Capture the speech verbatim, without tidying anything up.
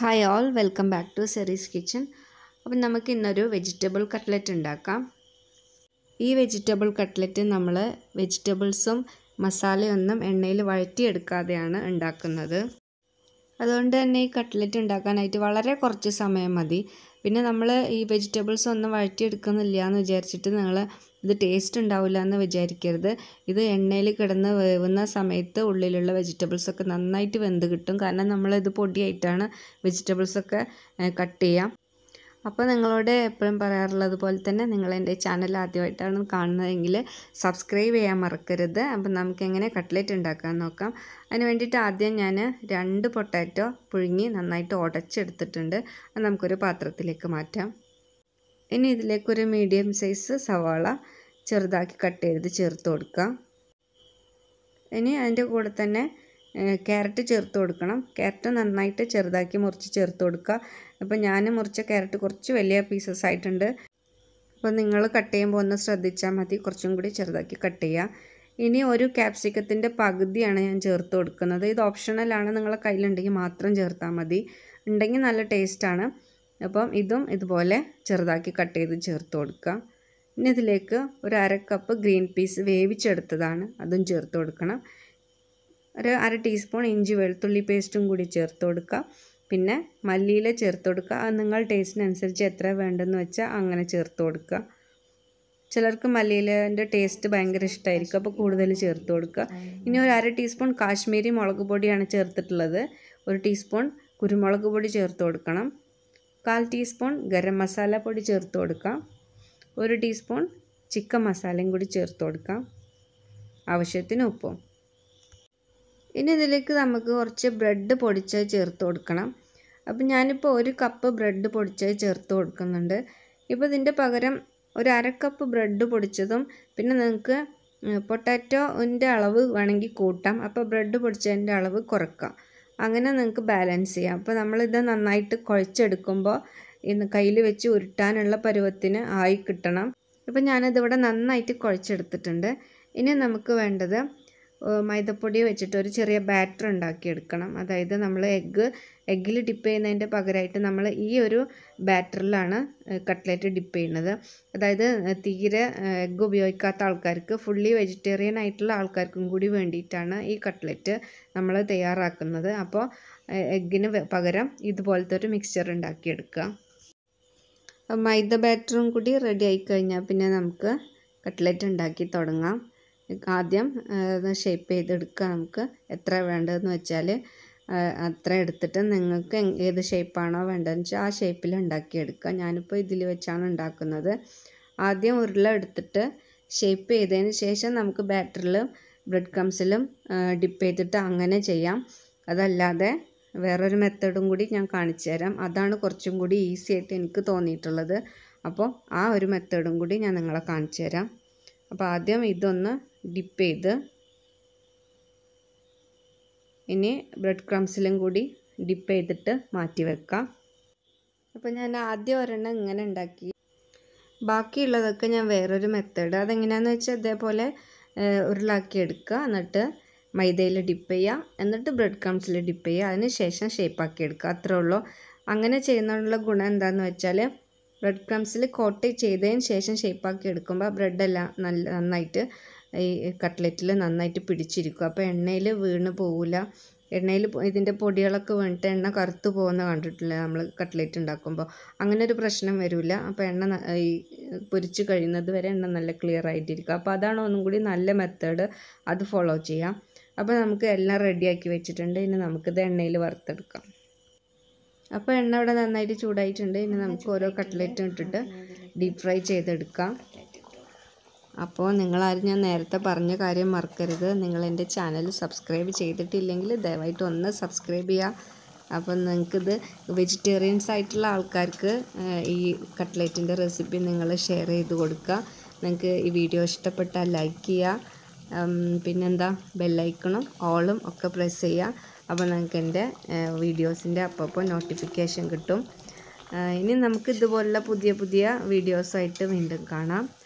Hi all welcome back to സെറീസ് kitchen. അപ്പോൾ നമുക്ക് ഇന്നൊരു വെജിറ്റബിൾ കട്ട്ലറ്റ് ഉണ്ടാക്കാം. ഈ വെജിറ്റബിൾ കട്ട്ലറ്റ് നമ്മൾ വെജിറ്റബിൾസും മസാലയൊന്നും എണ്ണയിൽ വഴറ്റിയെടുക്കാതെയാണ് ഉണ്ടാക്കുന്നത്. അതുകൊണ്ട് തന്നെ ഈ കട്ട്ലറ്റ് ഉണ്ടാക്കാനായിട്ട് വളരെ കുറച്ച് സമയം മതി. പിന്നെ നമ്മൾ ഈ വെജിറ്റബിൾസ് ഒന്നും വഴറ്റിയെടുക്കുന്നില്ല എന്ന് വിചാരിച്ചിട്ട് നിങ്ങൾ ഇത് ടേസ്റ്റ് ഉണ്ടാവില്ല എന്ന് വിചാരിക്കരുത്. ഇത് എണ്ണയിൽ കിടന്ന് വേവുന്ന സമയത്ത് ഉള്ളിലുള്ള വെജിറ്റബിൾസൊക്കെ നന്നായിട്ട് വെന്ത് കിട്ടും. കാരണം നമ്മളിത് പൊടിയായിട്ടാണ് വെജിറ്റബിൾസൊക്കെ കട്ട് ചെയ്യുക. അപ്പോൾ നിങ്ങളോട് എപ്പോഴും പറയാറുള്ളത് പോലെ തന്നെ, നിങ്ങൾ എൻ്റെ ചാനൽ ആദ്യമായിട്ടാണ് കാണുന്നതെങ്കിൽ സബ്സ്ക്രൈബ് ചെയ്യാൻ മറക്കരുത്. അപ്പം നമുക്കെങ്ങനെ കട്ട്ലറ്റ് ഉണ്ടാക്കാൻ നോക്കാം. അതിന് വേണ്ടിയിട്ട് ആദ്യം ഞാൻ രണ്ട് പൊട്ടാറ്റോ പുഴുങ്ങി നന്നായിട്ട് ഉടച്ചെടുത്തിട്ടുണ്ട്. അത് നമുക്കൊരു പാത്രത്തിലേക്ക് മാറ്റാം. ഇനി ഇതിലേക്കൊരു മീഡിയം സൈസ് സവാള ചെറുതാക്കി കട്ട് ചെയ്ത് ചേർത്ത് കൊടുക്കാം. ഇനി അതിൻ്റെ കൂടെ തന്നെ ക്യാരറ്റ് ചേർത്ത് കൊടുക്കണം. ക്യാരറ്റ് നന്നായിട്ട് ചെറുതാക്കി മുറിച്ച് ചേർത്ത് കൊടുക്കുക. അപ്പോൾ ഞാൻ മുറിച്ച ക്യാരറ്റ് കുറച്ച് വലിയ പീസസ് ആയിട്ടുണ്ട്. അപ്പോൾ നിങ്ങൾ കട്ട് ചെയ്യുമ്പോൾ ഒന്ന് ശ്രദ്ധിച്ചാൽ മതി, കുറച്ചും കൂടി ചെറുതാക്കി കട്ട് ചെയ്യുക. ഇനി ഒരു ക്യാപ്സിക്കത്തിൻ്റെ പകുതിയാണ് ഞാൻ ചേർത്ത് കൊടുക്കുന്നത്. ഇത് ഓപ്ഷണലാണ്, നിങ്ങളെ കയ്യിലുണ്ടെങ്കിൽ മാത്രം ചേർത്താൽ മതി, ഉണ്ടെങ്കിൽ നല്ല ടേസ്റ്റാണ്. അപ്പം ഇതും ഇതുപോലെ ചെറുതാക്കി കട്ട് ചെയ്ത് ചേർത്ത് കൊടുക്കുക. ഇനി ഇതിലേക്ക് ഒരു അര കപ്പ് ഗ്രീൻ പീസ് വേവിച്ചെടുത്തതാണ്, അതും ചേർത്ത് കൊടുക്കണം. ഒരു അര ടീസ്പൂൺ ഇഞ്ചി വെളുത്തുള്ളി പേസ്റ്റും കൂടി ചേർത്ത് കൊടുക്കുക. പിന്നെ മല്ലിയില ചേർത്ത് കൊടുക്കുക. അത് നിങ്ങൾ ടേസ്റ്റിനനുസരിച്ച് എത്ര വേണ്ടെന്ന് വെച്ചാൽ അങ്ങനെ ചേർത്ത് കൊടുക്കുക. ചിലർക്ക് മല്ലിയിലേൻ്റെ ടേസ്റ്റ് ഭയങ്കര ഇഷ്ടമായിരിക്കും, അപ്പോൾ കൂടുതൽ ചേർത്ത് കൊടുക്കുക. ഇനി ഒരു അര ടീസ്പൂൺ കാശ്മീരി മുളക് പൊടിയാണ് ചേർത്തിട്ടുള്ളത്. ഒരു ടീസ്പൂൺ കുരുമുളക് പൊടി ചേർത്ത് കൊടുക്കണം. കാൽ ടീസ്പൂൺ ഗരം മസാല പൊടി ചേർത്ത് കൊടുക്കാം. ഒരു ടീസ്പൂൺ ചിക്കൻ മസാലയും കൂടി ചേർത്ത് കൊടുക്കാം. ആവശ്യത്തിന് ഉപ്പും. ഇനി ഇതിലേക്ക് നമുക്ക് കുറച്ച് ബ്രെഡ് പൊടിച്ചായി ചേർത്ത് കൊടുക്കണം. അപ്പം ഞാനിപ്പോൾ ഒരു കപ്പ് ബ്രെഡ് പൊടിച്ചായി ചേർത്ത് കൊടുക്കുന്നുണ്ട്. ഇപ്പോൾ ഇതിൻ്റെ പകരം ഒരു അര കപ്പ് ബ്രെഡ് പൊടിച്ചതും, പിന്നെ നിങ്ങൾക്ക് പൊട്ടാറ്റോൻ്റെ അളവ് വേണമെങ്കിൽ കൂട്ടാം. അപ്പോൾ ബ്രെഡ് പൊടിച്ചതിൻ്റെ അളവ് കുറയ്ക്കാം, അങ്ങനെ നിങ്ങൾക്ക് ബാലൻസ് ചെയ്യാം. അപ്പോൾ നമ്മളിത് നന്നായിട്ട് കുഴച്ചെടുക്കുമ്പോൾ ഇന്ന് കയ്യിൽ വെച്ച് ഉരുട്ടാനുള്ള പരുവത്തിന് ആയി കിട്ടണം. ഇപ്പം ഞാനിതിവിടെ നന്നായിട്ട് കുഴച്ചെടുത്തിട്ടുണ്ട്. ഇനി നമുക്ക് വേണ്ടത് മൈദപ്പൊടി വെച്ചിട്ട് ഒരു ചെറിയ ബാറ്റർ ഉണ്ടാക്കിയെടുക്കണം. അതായത് നമ്മൾ എഗ്ഗ് എഗ്ഗിൽ ഡിപ്പ് ചെയ്യുന്നതിൻ്റെ പകരമായിട്ട് നമ്മൾ ഈ ഒരു ബാറ്ററിലാണ് കട്ട്ലറ്റ് ഡിപ്പ് ചെയ്യുന്നത്. അതായത് തീരെ എഗ്ഗ് ഉപയോഗിക്കാത്ത ആൾക്കാർക്ക്, ഫുള്ളി വെജിറ്റേറിയൻ ആയിട്ടുള്ള ആൾക്കാർക്കും കൂടി വേണ്ടിയിട്ടാണ് ഈ കട്ട്ലറ്റ് നമ്മൾ തയ്യാറാക്കുന്നത്. അപ്പോൾ എഗ്ഗിന് പകരം ഇതുപോലത്തെ ഒരു മിക്സ്ചർ ഉണ്ടാക്കിയെടുക്കുക. മൈദ ബാറ്ററും കൂടി റെഡി ആയിക്കഴിഞ്ഞാൽ പിന്നെ നമുക്ക് കട്ട്ലറ്റ് ഉണ്ടാക്കി തുടങ്ങാം. ആദ്യം ഷേപ്പ് ചെയ്തെടുക്കുക. നമുക്ക് എത്ര വേണ്ടതെന്ന് വെച്ചാൽ അത്ര എടുത്തിട്ട് നിങ്ങൾക്ക് ഏത് ഷേപ്പാണോ വേണ്ടതെന്ന് വെച്ചാൽ ആ ഷേപ്പിൽ ഉണ്ടാക്കിയെടുക്കുക. ഞാനിപ്പോൾ ഇതിൽ വെച്ചാണ് ഉണ്ടാക്കുന്നത്. ആദ്യം ഉരുള എടുത്തിട്ട് ഷേപ്പ് ചെയ്തതിന് ശേഷം നമുക്ക് ബാറ്ററിലും ബ്രെഡ് ക്രംസിലും ഡിപ്പ് ചെയ്തിട്ട് അങ്ങനെ ചെയ്യാം. അതല്ലാതെ വേറൊരു മെത്തേഡും കൂടി ഞാൻ കാണിച്ചു തരാം. അതാണ് കുറച്ചും കൂടി ഈസി ആയിട്ട് എനിക്ക് തോന്നിയിട്ടുള്ളത്. അപ്പോൾ ആ ഒരു മെത്തേഡും കൂടി ഞാൻ നിങ്ങളെ കാണിച്ചു തരാം. അപ്പോൾ ആദ്യം ഇതൊന്ന് ഡിപ്പ് ചെയ്ത് ഇനി ബ്രെഡ് ക്രംസിലും കൂടി ഡിപ്പ് ചെയ്തിട്ട് മാറ്റി വെക്കാം. അപ്പോൾ ഞാൻ ആദ്യം ഒരെണ്ണം ഇങ്ങനെ ഉണ്ടാക്കി, ബാക്കിയുള്ളതൊക്കെ ഞാൻ വേറൊരു മെത്തേഡ്. അതെങ്ങനെയാണെന്ന് വെച്ചാൽ ഇതേപോലെ ഉരുളാക്കിയെടുക്കുക, എന്നിട്ട് മൈദയിൽ ഡിപ്പ് ചെയ്യുക, എന്നിട്ട് ബ്രെഡ് ക്രംസിൽ ഡിപ്പ് ചെയ്യുക, അതിന് ശേഷം ഷേപ്പാക്കി എടുക്കുക. അത്രേ ഉള്ളൂ. അങ്ങനെ ചെയ്യുന്നതിനുള്ള ഗുണം എന്താണെന്ന് വെച്ചാൽ ബ്രെഡ് ക്രംസിൽ കോട്ട് ചെയ്തതിന് ശേഷം ഷേപ്പാക്കി എടുക്കുമ്പോൾ ബ്രെഡെല്ലാം നല്ല നന്നായിട്ട് ഈ കട്ട്ലറ്റിൽ നന്നായിട്ട് പിടിച്ചിരിക്കും. അപ്പോൾ എണ്ണയിൽ വീണ് പോവില്ല. എണ്ണയിൽ ഇതിൻ്റെ പൊടികളൊക്കെ വീണിട്ട് എണ്ണ കറുത്ത് പോകുന്ന കണ്ടിട്ടില്ല നമ്മൾ കട്ട്ലറ്റ് ഉണ്ടാക്കുമ്പോൾ. അങ്ങനെ ഒരു പ്രശ്നം വരില്ല. അപ്പോൾ എണ്ണ ഈ പൊരിച്ച് കഴിയുന്നത് വരെ എണ്ണ നല്ല ക്ലിയർ ആയിട്ടിരിക്കും. അപ്പോൾ അതാണ് ഒന്നും കൂടി നല്ല മെത്തേഡ്, അത് ഫോളോ ചെയ്യാം. അപ്പോൾ നമുക്ക് എല്ലാം റെഡിയാക്കി വെച്ചിട്ടുണ്ട്. ഇനി നമുക്കിത് എണ്ണയിൽ വറുത്തെടുക്കാം. അപ്പോൾ എണ്ണ ഇവിടെ നന്നായിട്ട് ചൂടായിട്ടുണ്ട്. ഇനി നമുക്ക് ഓരോ കട്ട്ലറ്റും ഇട്ടിട്ട് ഡീപ് ഫ്രൈ ചെയ്തെടുക്കാം. അപ്പോൾ നിങ്ങളാരും ഞാൻ നേരത്തെ പറഞ്ഞ കാര്യം മറക്കരുത്. നിങ്ങളെൻ്റെ ചാനൽ സബ്സ്ക്രൈബ് ചെയ്തിട്ടില്ലെങ്കിൽ ദയവായിട്ട് ഒന്ന് സബ്സ്ക്രൈബ് ചെയ്യുക. അപ്പോൾ നിങ്ങൾക്കിത് വെജിറ്റേറിയൻസ് ആയിട്ടുള്ള ആൾക്കാർക്ക് ഈ കട്ട്ലറ്റിൻ്റെ റെസിപ്പി നിങ്ങൾ ഷെയർ ചെയ്ത് കൊടുക്കുക. നിങ്ങൾക്ക് ഈ വീഡിയോ ഇഷ്ടപ്പെട്ടാൽ ലൈക്ക് ചെയ്യുക. പിന്നെന്താ ബെല്ലൈക്കണം ഓളും ഒക്കെ പ്രസ് ചെയ്യുക. അപ്പോൾ നിങ്ങൾക്ക് എൻ്റെ വീഡിയോസിൻ്റെ അപ്പോൾ നോട്ടിഫിക്കേഷൻ കിട്ടും. ഇനി നമുക്ക് ഇതുപോലുള്ള പുതിയ പുതിയ വീഡിയോസായിട്ട് വീണ്ടും കാണാം.